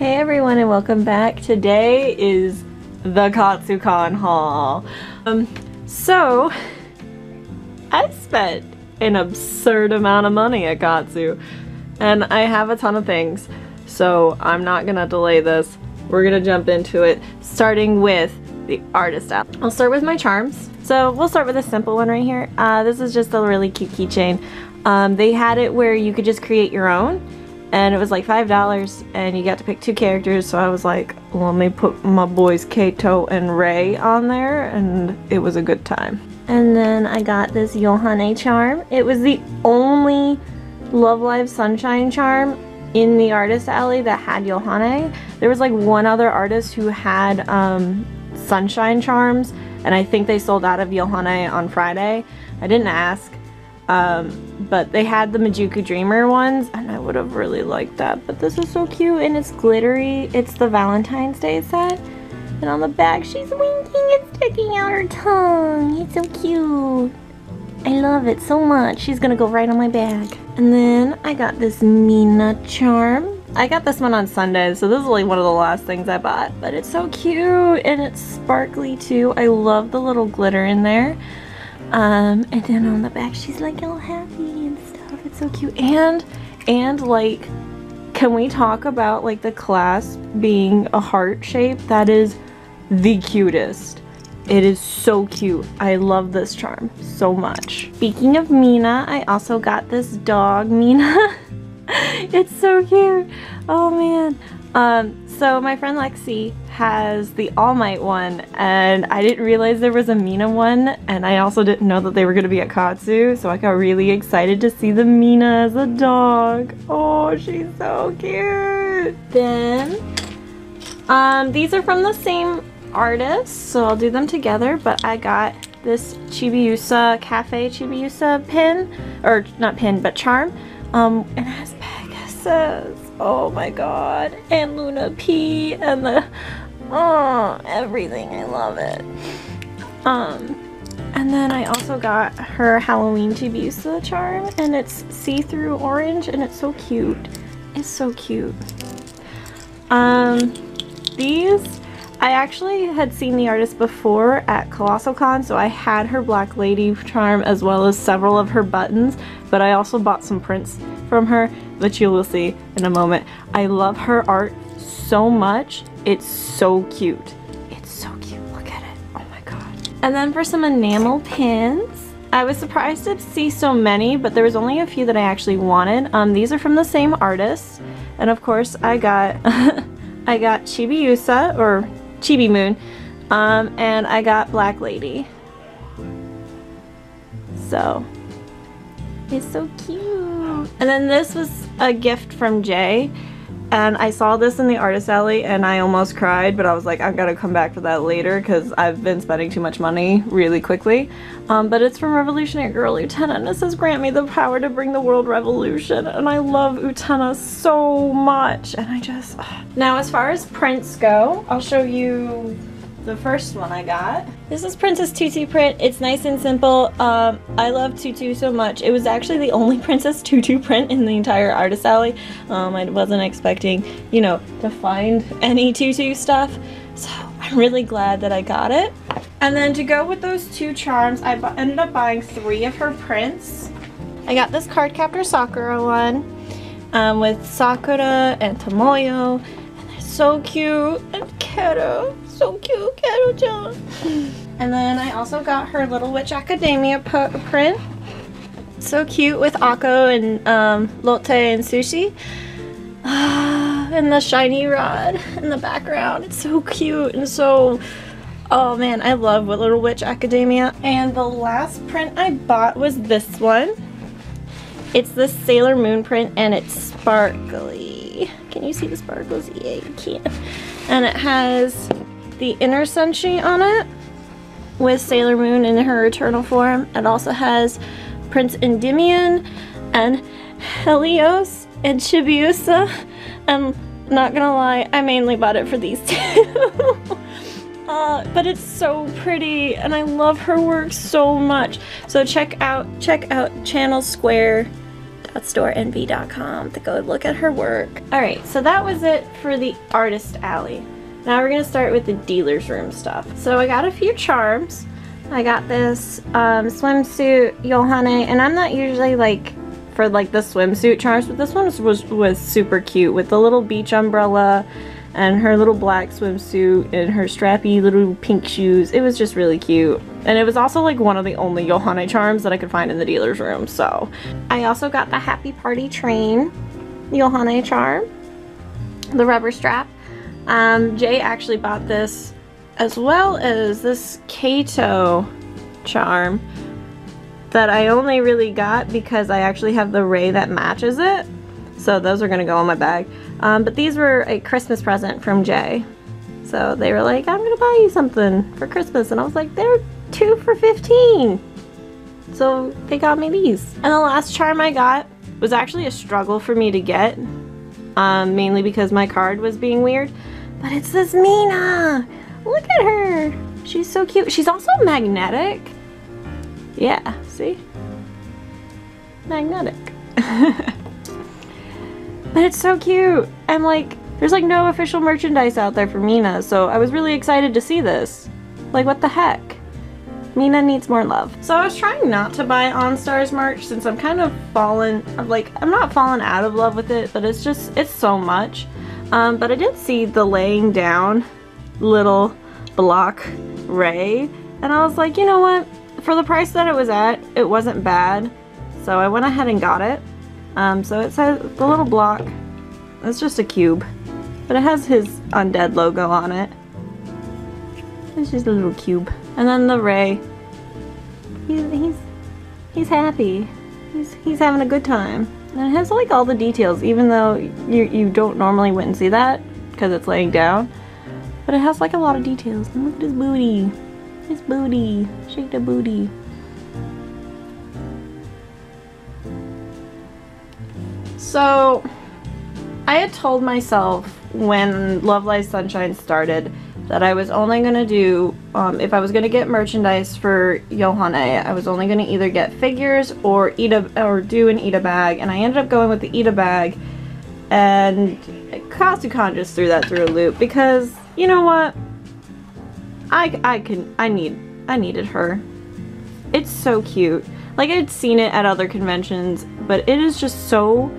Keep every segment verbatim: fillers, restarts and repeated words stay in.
Hey everyone and welcome back. Today is the KatsuCon haul. Um, so I spent an absurd amount of money at Katsu and I have a ton of things, so I'm not gonna delay this. We're gonna jump into it, starting with the artist app. I'll start with my charms. So we'll start with a simple one right here. Uh, this is just a really cute keychain. Um, they had it where you could just create your own, and it was like five dollars and you got to pick two characters, so I was like, well, let me put my boys Kato and Ray on there, and it was a good time. And then I got this Yohane charm. It was the only Love Live Sunshine charm in the artist alley that had Yohane. There was like one other artist who had um, Sunshine charms, and I think they sold out of Yohane on Friday. I didn't ask. Um, but they had the Majuku Dreamer ones, and I would have really liked that, but this is so cute, and it's glittery. It's the Valentine's Day set, and on the back she's winking and sticking out her tongue. It's so cute. I love it so much. She's gonna go right on my bag. And then I got this Mina charm. I got this one on Sunday, so this is like one of the last things I bought, but it's so cute, and it's sparkly too. I love the little glitter in there. Um, and then on the back she's like all happy and stuff. It's so cute. And, and like, can we talk about like the clasp being a heart shape? That is the cutest. It is so cute. I love this charm so much. Speaking of Mina, I also got this dog, Mina. It's so cute. Oh man. Um, so my friend Lexi has the All Might one, and I didn't realize there was a Mina one, and I also didn't know that they were going to be at Katsu, so I got really excited to see the Mina as a dog. Oh, she's so cute. Then, um, these are from the same artist, so I'll do them together, but I got this Chibiusa, Cafe Chibiusa pin, or not pin, but charm, um, and it has Pegasus. Oh my god, and Luna P, and the, oh, everything, I love it. Um, and then I also got her Halloween Chibiusa charm, and it's see-through orange, and it's so cute. It's so cute. Um, these, I actually had seen the artist before at Colossal Con, so I had her Black Lady charm as well as several of her buttons, but I also bought some prints from her, that you will see in a moment. I love her art so much. It's so cute. It's so cute. Look at it. Oh my god. And then for some enamel pins, I was surprised to see so many, but there was only a few that I actually wanted. Um, these are from the same artist, and of course I got I got Chibiusa or Chibi Moon, um, and I got Black Lady. So it's so cute. And then this was a gift from Jay, and I saw this in the artist alley and I almost cried, but I was like, I've got to come back for that later because I've been spending too much money really quickly. Um, but it's from Revolutionary Girl Utena, and it says, grant me the power to bring the world revolution, and I love Utena so much, and I just... Ugh. Now as far as prints go, I'll show you the first one I got. This is Princess Tutu print. It's nice and simple. Um, I love Tutu so much. It was actually the only Princess Tutu print in the entire artist alley. Um, I wasn't expecting, you know, to find any Tutu stuff. So I'm really glad that I got it. And then to go with those two charms, I ended up buying three of her prints. I got this Cardcaptor Sakura one um, with Sakura and Tomoyo. And they're so cute. And Kero. So cute, Kato-chan. And then I also got her Little Witch Academia print. So cute, with Akko and um, Lotte and Sushi. Uh, and the shiny rod in the background. It's so cute and so... Oh man, I love Little Witch Academia. And the last print I bought was this one. It's the Sailor Moon print, and it's sparkly. Can you see the sparkles? Yeah, you can. And it has... the inner Senshi on it with Sailor Moon in her eternal form. It also has Prince Endymion and Helios and Chibiusa. I'm not gonna lie, I mainly bought it for these two. uh, but it's so pretty, and I love her work so much. So check out check out Channel Square shop dot store envy dot com to go look at her work. Alright, so that was it for the Artist Alley. Now we're going to start with the dealer's room stuff. So I got a few charms. I got this um, swimsuit Yohane, and I'm not usually like for like the swimsuit charms, but this one was, was, was super cute with the little beach umbrella and her little black swimsuit and her strappy little pink shoes. It was just really cute. And it was also like one of the only Yohane charms that I could find in the dealer's room. So I also got the Happy Party Train Yohane charm, the rubber strap. Um, Jay actually bought this as well as this Kato charm that I only really got because I actually have the Ray that matches it. So those are gonna go in my bag. Um, but these were a Christmas present from Jay. So they were like, I'm gonna buy you something for Christmas. And I was like, they're two for fifteen. So they got me these. And the last charm I got was actually a struggle for me to get, um, mainly because my card was being weird. But it's this Mina. Look at her. She's so cute. She's also magnetic. Yeah, see? Magnetic. But it's so cute, and like there's like no official merchandise out there for Mina, so I was really excited to see this. Like, what the heck? Mina needs more love. So I was trying not to buy OnStar's merch since I'm kind of fallen, like I'm not fallen out of love with it, but it's just, it's so much. Um, but I did see the laying down little block Ray, and I was like, you know what? For the price that it was at, it wasn't bad, so I went ahead and got it. Um, so it says the little block, it's just a cube, but it has his undead logo on it. It's just a little cube. And then the Ray, he's, he's, he's happy. He's, he's having a good time. And it has like all the details, even though you, you don't normally wouldn't see that because it's laying down. But it has like a lot of details. And look at his booty. His booty. Shake the booty. So, I had told myself when Love Live Sunshine started that I was only going to do, um, if I was going to get merchandise for Yohane, I was only going to either get figures or eat a, or do an eat a bag, and I ended up going with the eat a bag, and KatsuCon just threw that through a loop because, you know what, I, I can, I need, I needed her. It's so cute. Like, I'd seen it at other conventions, but it is just so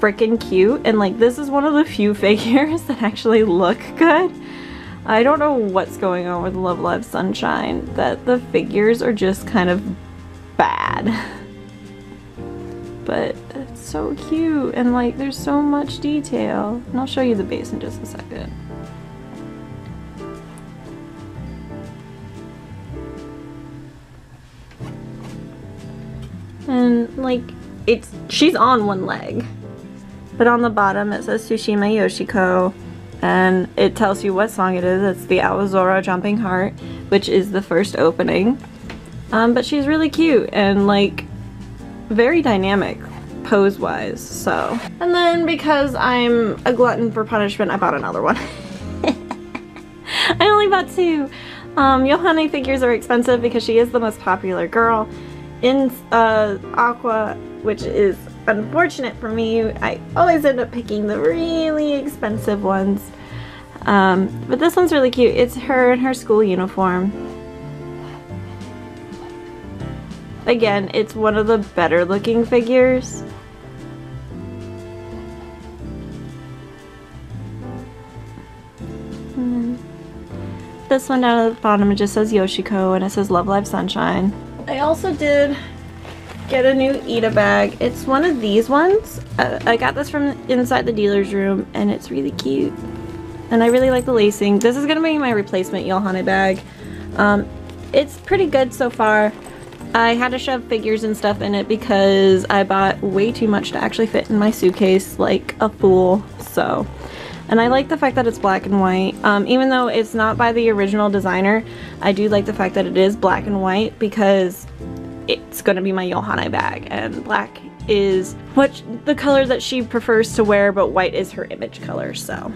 freaking cute, and like this is one of the few figures that actually look good. I don't know what's going on with Love Live Sunshine, that the figures are just kind of bad. But it's so cute, and like there's so much detail. And I'll show you the base in just a second. And like it's, she's on one leg. But on the bottom it says Tsushima Yoshiko, and it tells you what song it is. It's the Aozora Jumping Heart, which is the first opening. Um, but she's really cute and like very dynamic pose wise, so. And then because I'm a glutton for punishment, I bought another one. I only bought two. Um, Yohane figures are expensive because she is the most popular girl in uh, Aqua, which is unfortunate for me. I always end up picking the really expensive ones, um, but this one's really cute. It's her in her school uniform. Again, it's one of the better looking figures. And this one down at the bottom, it just says Yoshiko and it says Love Live Sunshine. I also did get a new Ita bag. It's one of these ones. Uh, I got this from inside the dealer's room, and it's really cute. And I really like the lacing. This is going to be my replacement Yohane bag. Um, it's pretty good so far. I had to shove figures and stuff in it because I bought way too much to actually fit in my suitcase like a fool. So, and I like the fact that it's black and white. Um, even though it's not by the original designer, I do like the fact that it is black and white because it's going to be my Yohane bag, and black is what the color that she prefers to wear, but white is her image color. So,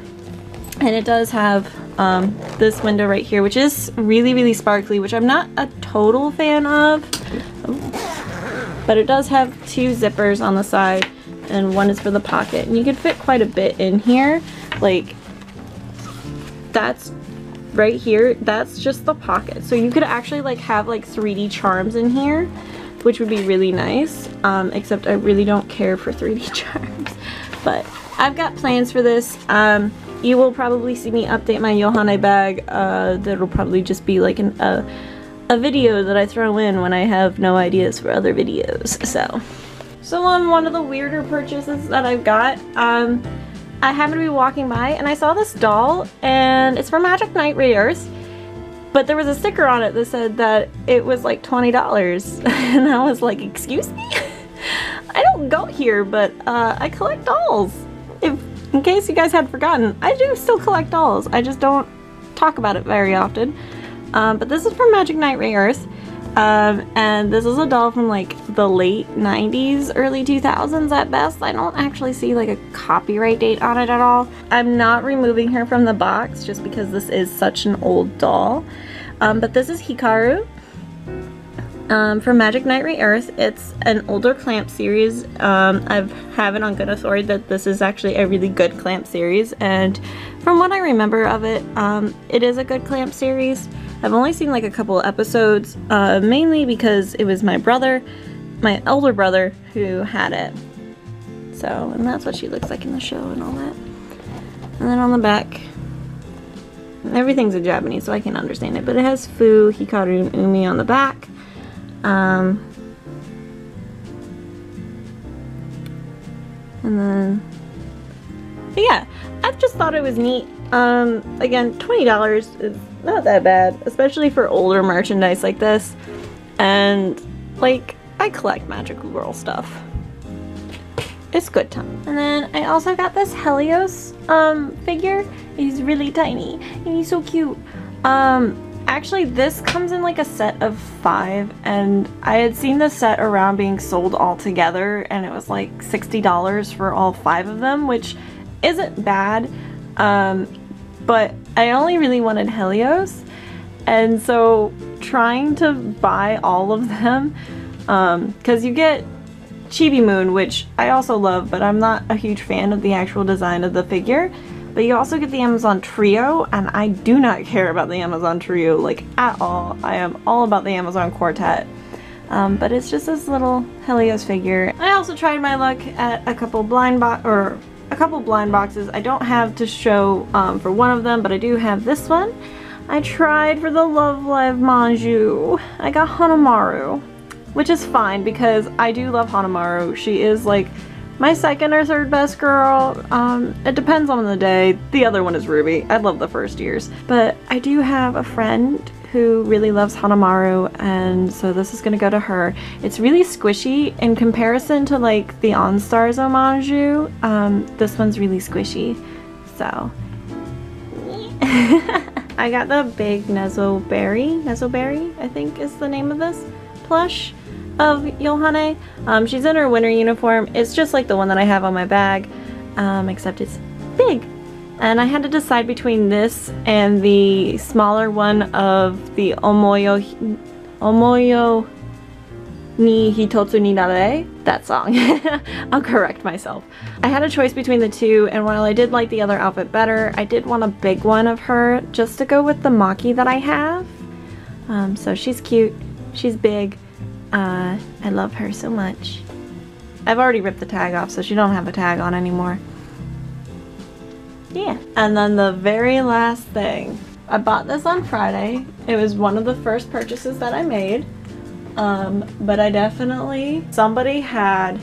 and it does have um, this window right here, which is really, really sparkly, which I'm not a total fan of. Oh. but it does have two zippers on the side and one is for the pocket, and you can fit quite a bit in here. Like that's right here, that's just the pocket, so you could actually like have like three D charms in here, which would be really nice, um, except I really don't care for three D charms. But I've got plans for this. Um, you will probably see me update my Yohane bag. Uh, that'll probably just be like an, uh, a video that I throw in when I have no ideas for other videos. So, so on one of the weirder purchases that I've got, um, I happened to be walking by and I saw this doll, and it's from Magic Knight Rayearth. But there was a sticker on it that said that it was like twenty dollars, and I was like, excuse me? I don't go here, but uh, I collect dolls. If, in case you guys had forgotten, I do still collect dolls. I just don't talk about it very often. Um, but this is from Magic Knight Rayearth, um, and this is a doll from like the late nineties, early two thousands at best. I don't actually see like a copyright date on it at all. I'm not removing her from the box just because this is such an old doll. Um, but this is Hikaru um, from Magic Knight Rayearth. It's an older CLAMP series. Um, I have it on good authority that this is actually a really good CLAMP series, and from what I remember of it, um, it is a good CLAMP series. I've only seen like a couple episodes, uh, mainly because it was my brother, my elder brother, who had it. So, and that's what she looks like in the show and all that. And then on the back, everything's in Japanese so I can't understand it, but it has Fu, Hikaru, and Umi on the back. Um, and then, but yeah, I've just thought it was neat. Um, again, twenty dollars is not that bad, especially for older merchandise like this, and like I collect magical girl stuff. It's good time. And then I also got this Helios um, figure. He's really tiny and he's so cute. Um, actually this comes in like a set of five, and I had seen this set around being sold all together, and it was like sixty dollars for all five of them, which isn't bad. Um, but I only really wanted Helios, and so trying to buy all of them, um, because you get Chibi Moon, which I also love, but I'm not a huge fan of the actual design of the figure, but you also get the Amazon Trio, and I do not care about the Amazon Trio, like, at all. I am all about the Amazon Quartet. Um, but it's just this little Helios figure. I also tried my luck at a couple blind box, or a couple blind boxes. I don't have to show um, for one of them, but I do have this one. I tried for the Love Live Manju. I got Hanamaru, which is fine because I do love Hanamaru. She is like my second or third best girl. Um, it depends on the day. The other one is Ruby. I love the first years. But I do have a friend who really loves Hanamaru, and so this is gonna go to her. It's really squishy in comparison to like the OnStar's Omanju. Um, this one's really squishy, so. I got the big Nezo Berry, Nezo Berry, I think is the name of this plush of Yohane. Um, she's in her winter uniform. It's just like the one that I have on my bag, um, except it's big. And I had to decide between this and the smaller one of the Omoyo, Omoyo ni Hitotsu ni Nare, that song. I'll correct myself. I had a choice between the two, and while I did like the other outfit better, I did want a big one of her just to go with the Maki that I have. Um, so she's cute, she's big, uh, I love her so much. I've already ripped the tag off, so she don't have a tag on anymore. Yeah. And then the very last thing. I bought this on Friday. It was one of the first purchases that I made. Um, but I definitely... Somebody had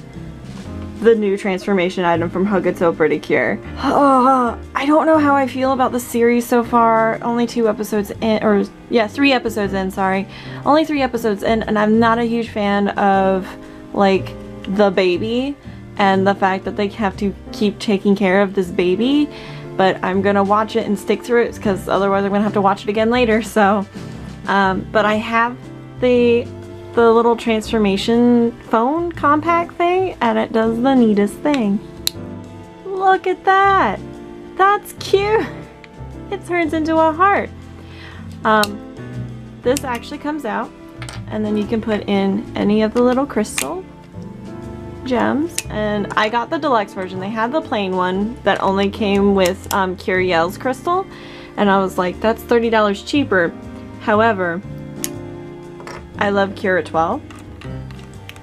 the new transformation item from Hug-a-tan to Cure. Oh, I don't know how I feel about the series so far. Only two episodes in, or yeah, three episodes in, sorry. Only three episodes in, and I'm not a huge fan of, like, the baby. And the fact that they have to keep taking care of this baby. But I'm gonna watch it and stick through it because otherwise I'm gonna have to watch it again later. So, um, but I have the the little transformation phone compact thing, and it does the neatest thing. Look at that! That's cute! It turns into a heart. Um, this actually comes out and then you can put in any of the little crystal gems. And I got the deluxe version. They had the plain one that only came with um, Curiel's crystal, and I was like, that's thirty dollars cheaper. However, I love Cure at twelve,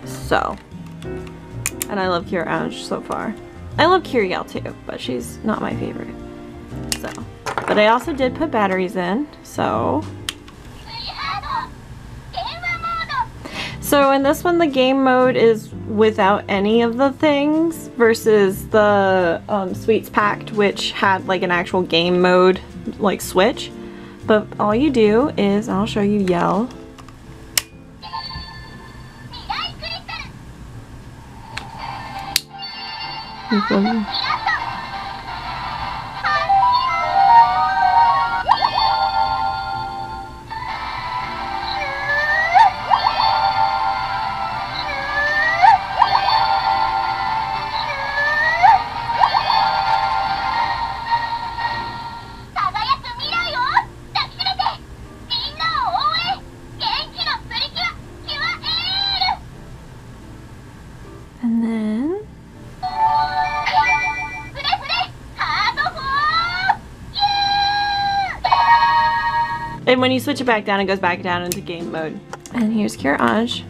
so, and I love Cure Orange so far. I love Curiel too, but she's not my favorite. So, but I also did put batteries in, so. So in this one, the game mode is without any of the things versus the um, Sweets Pact, which had like an actual game mode, like switch. But all you do is, I'll show you, yell. And then and when you switch it back down, it goes back down into game mode. And here's Cure-Ange.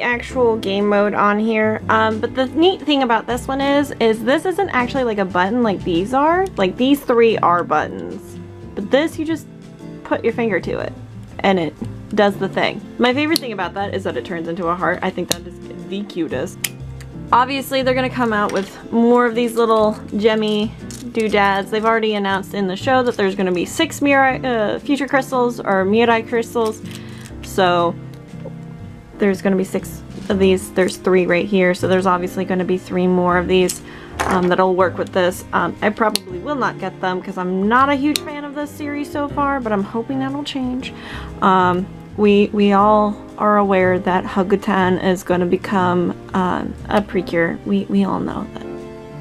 Actual game mode on here, um, but the neat thing about this one is is this isn't actually like a button like these are. Like these three are buttons, but this, you just put your finger to it and it does the thing. My favorite thing about that is that it turns into a heart. I think that is the cutest. Obviously they're gonna come out with more of these little gemmy doodads. They've already announced in the show that there's gonna be six Mirai, uh, future crystals or Mirai crystals, so there's going to be six of these. There's three right here, so there's obviously going to be three more of these um, that'll work with this. Um, I probably will not get them because I'm not a huge fan of this series so far, but I'm hoping that'll change. Um, we we all are aware that Hug-a-tan is going to become um, a Precure. We, we all know that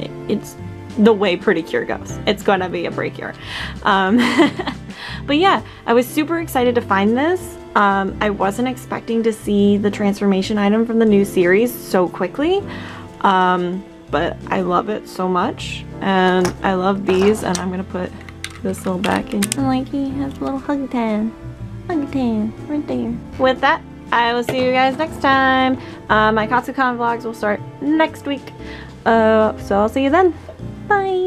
it, it's the way Pretty Cure goes. It's going to be a Precure. Um, but yeah, I was super excited to find this. Um, I wasn't expecting to see the transformation item from the new series so quickly, um, but I love it so much, and I love these, and I'm going to put this little back in. And like, he has a little Hug-a-tan, Hug-a-tan, right there. With that, I will see you guys next time. Uh, my KatsuCon vlogs will start next week, uh, so I'll see you then. Bye!